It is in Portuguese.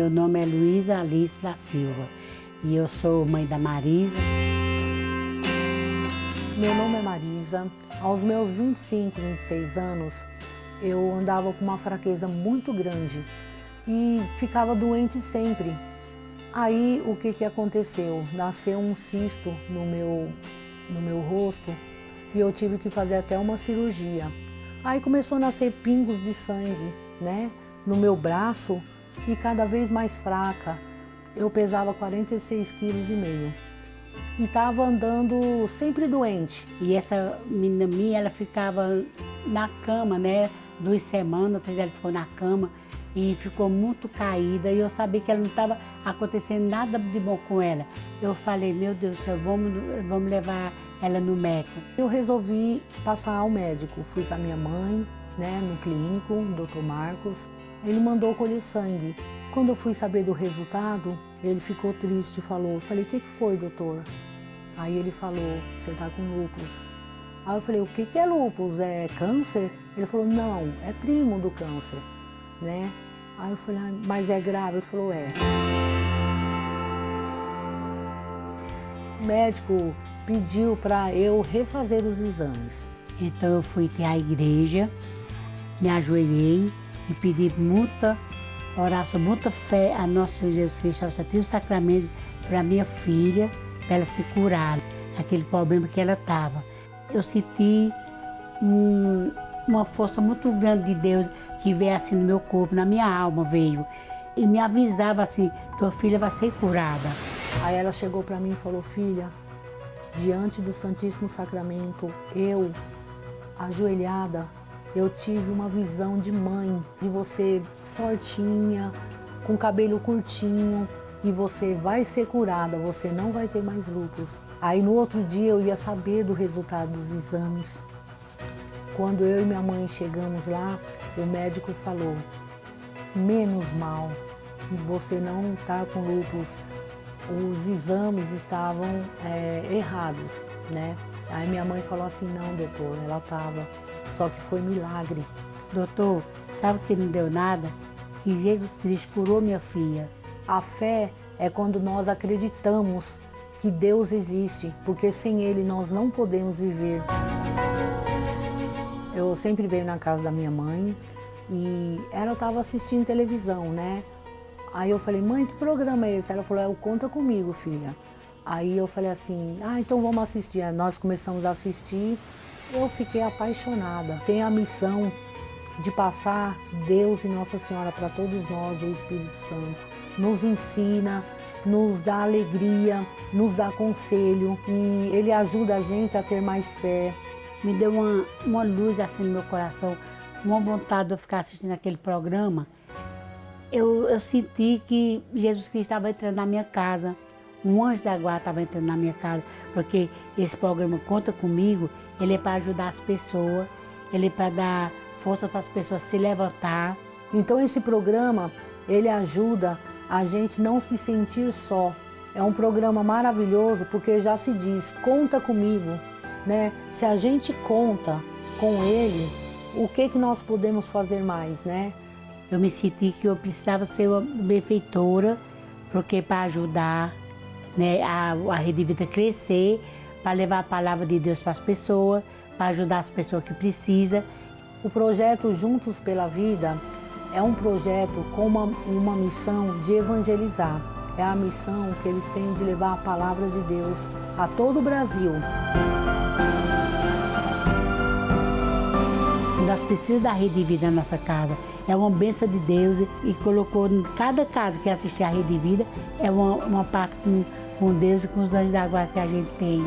Meu nome é Luísa Alice da Silva e eu sou mãe da Marisa. Meu nome é Marisa. Aos meus 25, 26 anos, eu andava com uma fraqueza muito grande e ficava doente sempre. Aí o que aconteceu? Nasceu um cisto no meu rosto e eu tive que fazer até uma cirurgia. Aí começou a nascer pingos de sangue, né, no meu braço, e cada vez mais fraca. Eu pesava 46,5 kg e estava andando sempre doente. E essa menina minha, ela ficava na cama, né, 2 semanas, ela ficou na cama e ficou muito caída, e eu sabia que ela não estava acontecendo nada de bom com ela. Eu falei, meu Deus do céu, vamos levar ela no médico. Eu resolvi passar ao médico, fui com a minha mãe, né, no clínico, Dr. Marcos. Ele mandou colher sangue. Quando eu fui saber do resultado, ele ficou triste e falou, eu falei, o que foi, doutor? Aí ele falou, você está com lúpus. Aí eu falei, o que é lúpus? É câncer? Ele falou, não, é primo do câncer, né? Aí eu falei, ah, mas é grave? Ele falou, é. O médico pediu para eu refazer os exames. Então eu fui até a igreja, me ajoelhei e pedi muita oração, muita fé a nosso Senhor Jesus Cristo, ao Santíssimo Sacramento, para minha filha, para ela se curar daquele problema que ela estava. Eu senti uma força muito grande de Deus que veio assim no meu corpo, na minha alma veio, e me avisava assim, tua filha vai ser curada. Aí ela chegou para mim e falou, filha, diante do Santíssimo Sacramento, eu, ajoelhada, eu tive uma visão de mãe, de você fortinha, com cabelo curtinho, e você vai ser curada, você não vai ter mais lúpus. Aí no outro dia eu ia saber do resultado dos exames. Quando eu e minha mãe chegamos lá, o médico falou, menos mal, você não está com lúpus, os exames estavam errados, né? Aí minha mãe falou assim, não, doutor, ela estava. Só que foi milagre. Doutor, sabe que não deu nada? Que Jesus Cristo curou minha filha. A fé é quando nós acreditamos que Deus existe, porque sem Ele nós não podemos viver. Eu sempre venho na casa da minha mãe e ela estava assistindo televisão, né? Aí eu falei, mãe, que programa é esse? Ela falou, é o Conta Comigo, filha. Aí eu falei assim, ah, então vamos assistir. Aí nós começamos a assistir. Eu fiquei apaixonada. Tem a missão de passar Deus e Nossa Senhora para todos nós, o Espírito Santo. Nos ensina, nos dá alegria, nos dá conselho e Ele ajuda a gente a ter mais fé. Me deu uma luz assim no meu coração, uma vontade de eu ficar assistindo aquele programa. Eu senti que Jesus Cristo estava entrando na minha casa. Um anjo da guarda estava entrando na minha casa, porque esse programa Conta Comigo, ele é para ajudar as pessoas, ele é para dar força para as pessoas se levantar. Então esse programa, ele ajuda a gente não se sentir só. É um programa maravilhoso, porque já se diz, conta comigo, né? Se a gente conta com ele, o que nós podemos fazer mais, né? Eu me senti que eu precisava ser uma benfeitora, porque para ajudar, né, a Rede de Vida crescer, para levar a palavra de Deus para as pessoas, para ajudar as pessoas que precisam. O projeto Juntos pela Vida é um projeto com uma missão de evangelizar. É a missão que eles têm de levar a palavra de Deus a todo o Brasil. Nós precisamos da Rede de Vida na nossa casa. É uma bênção de Deus e colocou em cada casa que assistir a Rede de Vida, é uma parte com Deus e com os anjos da guarda que a gente tem.